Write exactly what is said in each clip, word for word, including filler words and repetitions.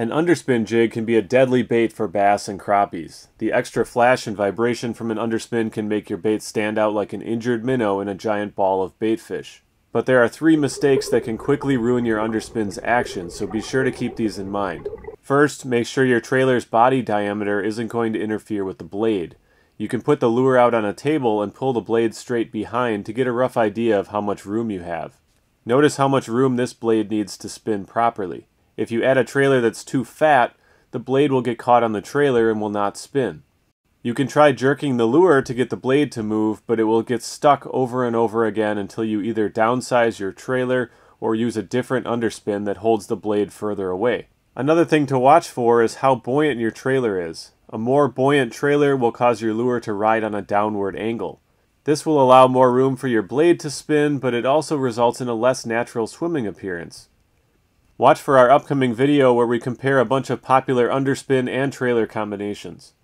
An underspin jig can be a deadly bait for bass and crappies. The extra flash and vibration from an underspin can make your bait stand out like an injured minnow in a giant ball of bait fish. But there are three mistakes that can quickly ruin your underspin's action, so be sure to keep these in mind. First, make sure your trailer's body diameter isn't going to interfere with the blade. You can put the lure out on a table and pull the blade straight behind to get a rough idea of how much room you have. Notice how much room this blade needs to spin properly. If you add a trailer that's too fat, the blade will get caught on the trailer and will not spin. You can try jerking the lure to get the blade to move, but it will get stuck over and over again until you either downsize your trailer or use a different underspin that holds the blade further away. Another thing to watch for is how buoyant your trailer is. A more buoyant trailer will cause your lure to ride on a downward angle. This will allow more room for your blade to spin, but it also results in a less natural swimming appearance. Watch for our upcoming video where we compare a bunch of popular underspin and trailer combinations.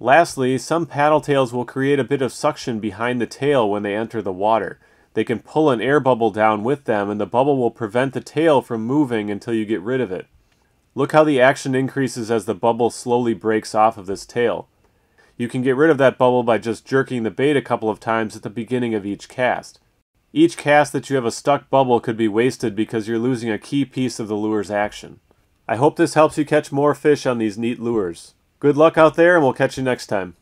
Lastly, some paddle tails will create a bit of suction behind the tail when they enter the water. They can pull an air bubble down with them, and the bubble will prevent the tail from moving until you get rid of it. Look how the action increases as the bubble slowly breaks off of this tail. You can get rid of that bubble by just jerking the bait a couple of times at the beginning of each cast. Each cast that you have a stuck bubble could be wasted because you're losing a key piece of the lure's action. I hope this helps you catch more fish on these neat lures. Good luck out there, and we'll catch you next time.